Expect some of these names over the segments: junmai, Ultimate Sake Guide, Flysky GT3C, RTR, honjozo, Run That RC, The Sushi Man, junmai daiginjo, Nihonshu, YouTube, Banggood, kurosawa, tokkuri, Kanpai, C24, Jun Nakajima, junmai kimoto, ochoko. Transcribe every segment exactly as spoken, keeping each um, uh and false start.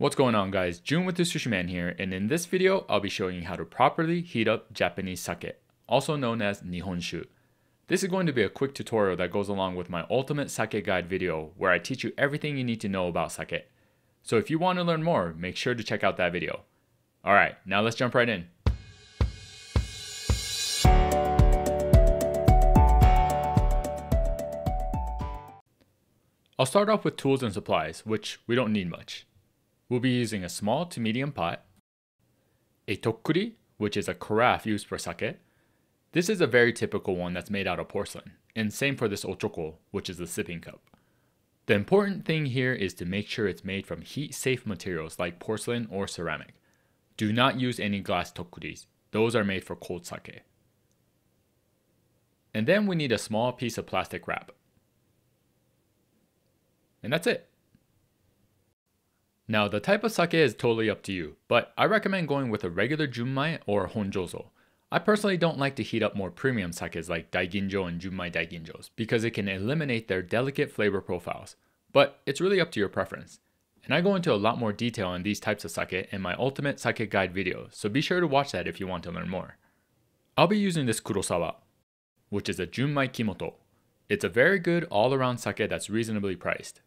What's going on, guys? Jun with The Sushi Man here, and in this video, I'll be showing you how to properly heat up Japanese sake, also known as Nihonshu. This is going to be a quick tutorial that goes along with my Ultimate Sake Guide video, where I teach you everything you need to know about sake. So if you want to learn more, make sure to check out that video. Alright, now let's jump right in. I'll start off with tools and supplies, which we don't need much. We'll be using a small to medium pot, a tokkuri, which is a carafe used for sake. This is a very typical one that's made out of porcelain, and same for this ochoko, which is the sipping cup. The important thing here is to make sure it's made from heat-safe materials like porcelain or ceramic. Do not use any glass tokkuris. Those are made for cold sake. And then we need a small piece of plastic wrap. And that's it. Now, the type of sake is totally up to you, but I recommend going with a regular junmai or honjozo. I personally don't like to heat up more premium sakes like daiginjo and junmai daiginjos because it can eliminate their delicate flavor profiles, but it's really up to your preference. And I go into a lot more detail on these types of sake in my Ultimate Sake Guide video, so be sure to watch that if you want to learn more. I'll be using this kurosawa, which is a junmai kimoto. It's a very good all-around sake that's reasonably priced.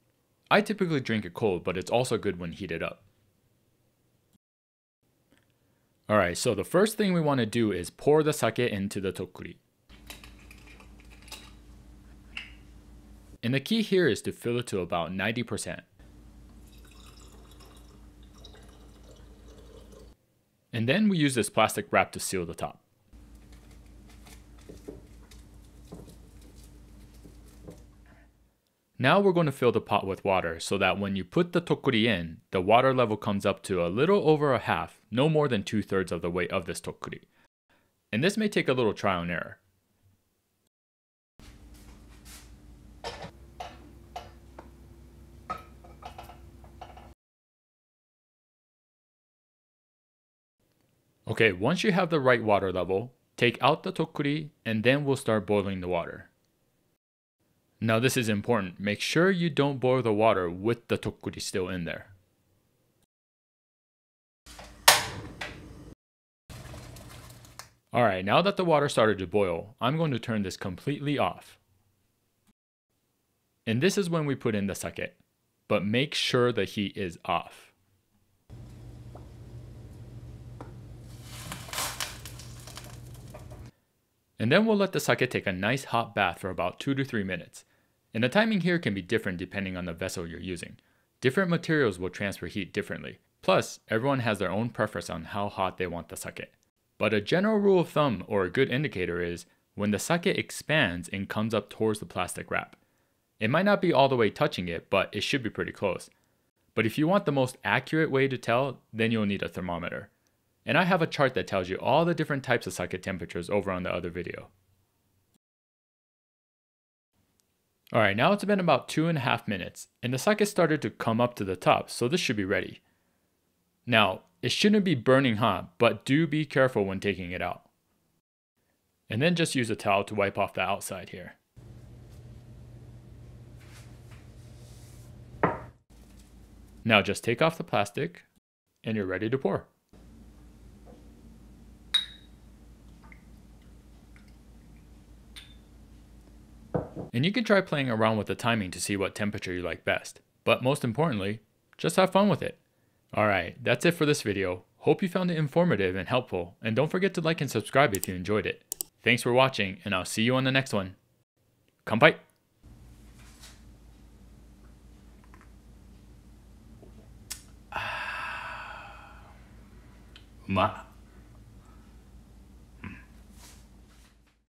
I typically drink it cold, but it's also good when heated up. Alright, so the first thing we want to do is pour the sake into the tokkuri. And the key here is to fill it to about ninety percent. And then we use this plastic wrap to seal the top. Now we're going to fill the pot with water so that when you put the tokkuri in, the water level comes up to a little over a half, no more than two thirds of the weight of this tokkuri. And this may take a little trial and error. Okay, once you have the right water level, take out the tokkuri and then we'll start boiling the water. Now this is important, make sure you don't boil the water with the tokkuri still in there. Alright, now that the water started to boil, I'm going to turn this completely off. And this is when we put in the sake, but make sure the heat is off. And then we'll let the sake take a nice hot bath for about two to three minutes. And the timing here can be different depending on the vessel you're using. Different materials will transfer heat differently. Plus, everyone has their own preference on how hot they want the sake. But a general rule of thumb or a good indicator is when the sake expands and comes up towards the plastic wrap. It might not be all the way touching it, but it should be pretty close. But if you want the most accurate way to tell, then you'll need a thermometer. And I have a chart that tells you all the different types of sake temperatures over on the other video. Alright, now it's been about two and a half minutes, and the sake started to come up to the top, so this should be ready. Now, it shouldn't be burning hot, but do be careful when taking it out. And then just use a towel to wipe off the outside here. Now just take off the plastic, and you're ready to pour. And you can try playing around with the timing to see what temperature you like best. But most importantly, just have fun with it. Alright, that's it for this video. Hope you found it informative and helpful, and don't forget to like and subscribe if you enjoyed it. Thanks for watching, and I'll see you on the next one. Kanpai! Ah. Uma.